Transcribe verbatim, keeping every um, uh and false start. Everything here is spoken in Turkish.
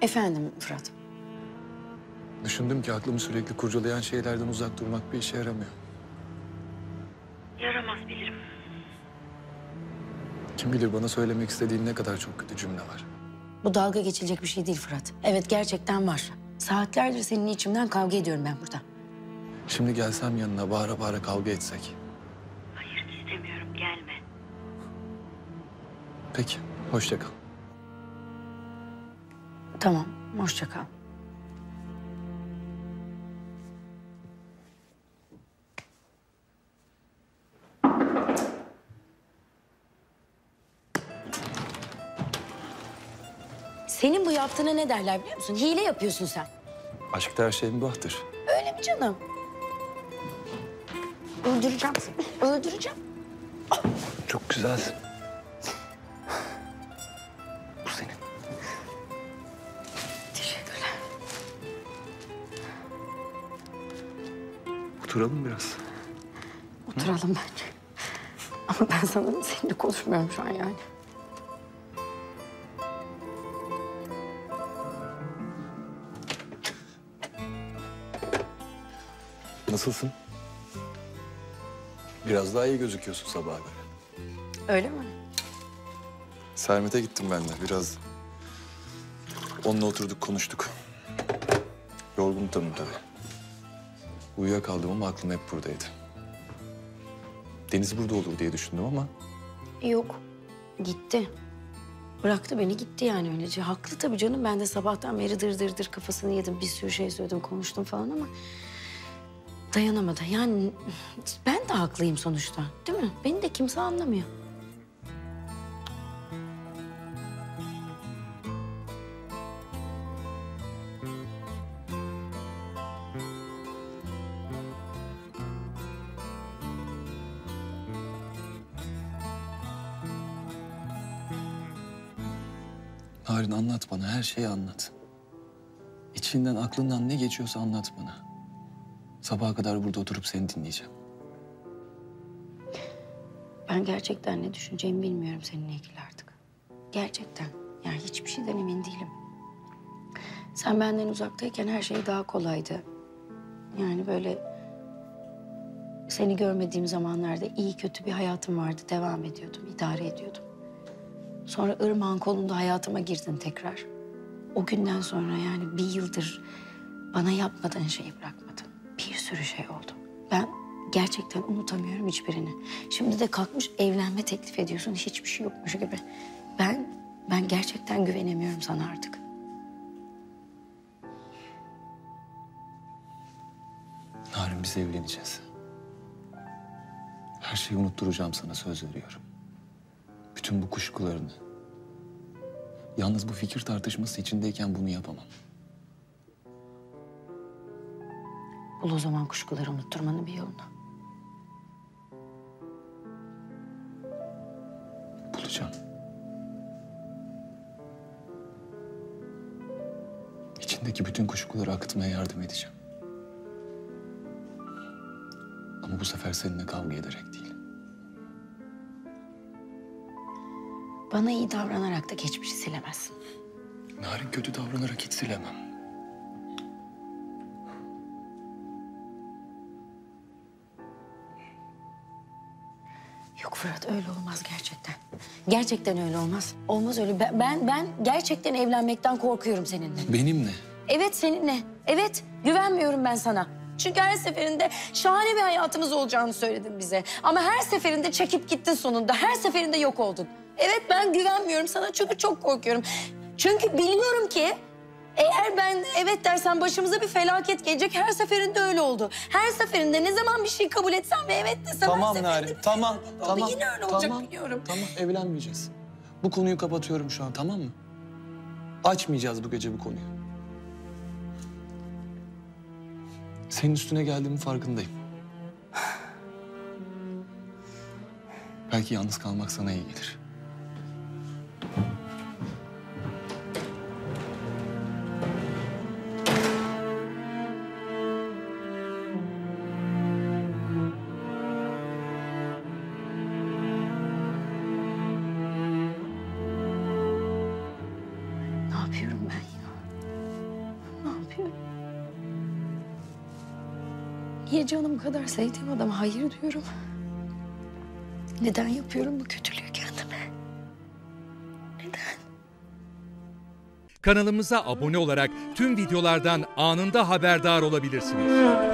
Efendim Fırat. Düşündüm ki aklımı sürekli kurcalayan şeylerden uzak durmak bir işe yaramıyor. Yaramaz bilirim. Kim bilir bana söylemek istediğin ne kadar çok kötü cümle var. Bu dalga geçilecek bir şey değil Fırat. Evet gerçekten var. Saatlerdir senin içimden kavga ediyorum ben burada. Şimdi gelsem yanına bağıra bağıra kavga etsek. Hayır istemiyorum, gelme. Peki, hoşça kal. Tamam, hoşça kal. Senin bu yaptığına ne derler biliyor musun? Hile yapıyorsun sen. Aşkta her şey mübahtır. Öyle mi canım? Öldüreceğim seni, öldüreceğim. Çok güzelsin. Bu senin. Teşekkürler. Oturalım biraz. Oturalım Hı? bence. Ama ben sanırım seninle konuşmuyorum şu an yani. Nasılsın? Biraz daha iyi gözüküyorsun sabaha göre. Öyle mi? Sermet'e gittim ben de biraz. Onunla oturduk, konuştuk. Yorgun tabii tabii. Uyuyakaldım ama aklım hep buradaydı. Deniz burada olur diye düşündüm ama... Yok, gitti. Bıraktı beni, gitti yani öylece. Haklı tabii canım. Ben de sabahtan beri dır dır dır kafasını yedim. Bir sürü şey söyledim, konuştum falan ama... Dayanamadı. Yani ben de haklıyım sonuçta. Değil mi? Beni de kimse anlamıyor. Narin anlat bana. Her şeyi anlat. İçinden, aklından ne geçiyorsa anlat bana. Sabaha kadar burada oturup seni dinleyeceğim. Ben gerçekten ne düşüneceğimi bilmiyorum seninle ilgili artık. Gerçekten. Yani hiçbir şeyden emin değilim. Sen benden uzaktayken her şey daha kolaydı. Yani böyle... Seni görmediğim zamanlarda iyi kötü bir hayatım vardı. Devam ediyordum, idare ediyordum. Sonra Irmak'ın kolunda hayatıma girdin tekrar. O günden sonra yani bir yıldır bana yapmadığın şeyi bırakmadın. Bir sürü şey oldu. Ben gerçekten unutamıyorum hiçbirini. Şimdi de kalkmış evlenme teklif ediyorsun. Hiçbir şey yokmuş gibi. Ben, ben gerçekten güvenemiyorum sana artık. Narin biz evleneceğiz. Her şeyi unutturacağım sana, söz veriyorum. Bütün bu kuşkularını. Yalnız bu fikir tartışması içindeyken bunu yapamam. Bul o zaman kuşkuları unutturmanın bir yolunu. Bulacağım. İçindeki bütün kuşkuları akıtmaya yardım edeceğim. Ama bu sefer seninle kavga ederek değil. Bana iyi davranarak da geçmişi silemezsin. Narin kötü davranarak hiç silemem. Yok Fırat, öyle olmaz gerçekten. Gerçekten öyle olmaz. Olmaz öyle. Ben, ben, ben gerçekten evlenmekten korkuyorum seninle. Benimle? Evet, seninle. Evet, güvenmiyorum ben sana. Çünkü her seferinde şahane bir hayatımız olacağını söyledin bize. Ama her seferinde çekip gittin sonunda. Her seferinde yok oldun. Evet, ben güvenmiyorum sana çünkü çok korkuyorum. Çünkü biliyorum ki... Eğer ben evet dersen başımıza bir felaket gelecek. Her seferinde öyle oldu. Her seferinde ne zaman bir şey kabul etsem ve evet desem... Tamam Narin, tamam, tamam. Yine öyle olacak biliyorum. Tamam, evlenmeyeceğiz. Bu konuyu kapatıyorum şu an, tamam mı? Açmayacağız bu gece bu konuyu. Senin üstüne geldiğimin farkındayım. Belki yalnız kalmak sana iyi gelir. Niye canım kadar sevdiğim adama hayır diyorum? Neden yapıyorum bu kötülüğü kendime? Neden? Kanalımıza abone olarak tüm videolardan anında haberdar olabilirsiniz.